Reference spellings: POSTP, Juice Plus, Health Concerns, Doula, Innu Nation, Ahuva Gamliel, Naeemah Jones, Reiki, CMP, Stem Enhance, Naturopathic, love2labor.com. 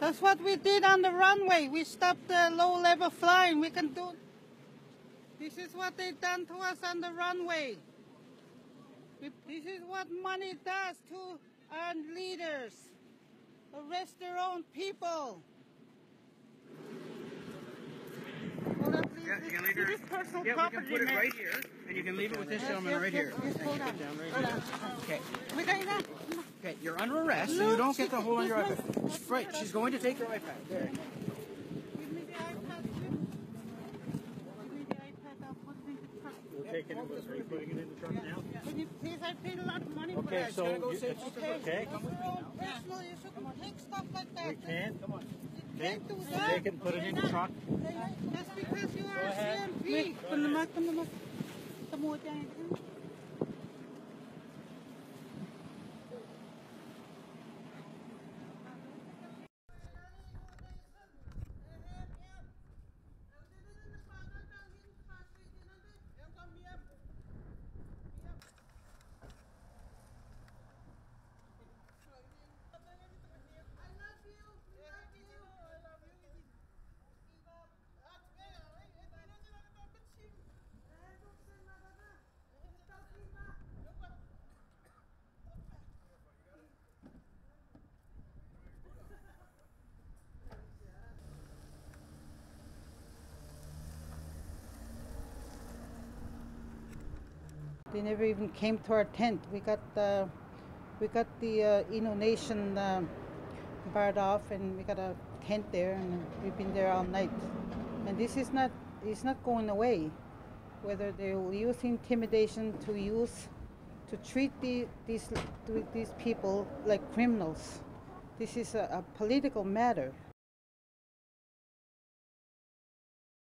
That's what we did on the runway. We stopped the low-level flying. We can do... This is what they done to us on the runway. This is what money does to our leaders. Arrest their own people. Yeah, leader, this personal property, we can put it right here, and you can leave it with this gentleman right here. Okay, you're under arrest, and you don't get the whole on your iPad. Right, she's going to take your iPad. There. Give me the iPad. Give me the iPad. I'll put it in the truck. You're taking it with her. Are you putting it in the truck now? Can you please? I paid a lot of money for that. Okay, so okay. Come with me now. Personal, you shouldn't take stuff like that. We can't. Come on. Okay. They can put it in the truck. That's because you are a CMP. They never even came to our tent. We got the Innu Nation barred off, and we got a tent there, and we've been there all night. And this is not going away. Whether they will use intimidation to treat these people like criminals, this is a political matter.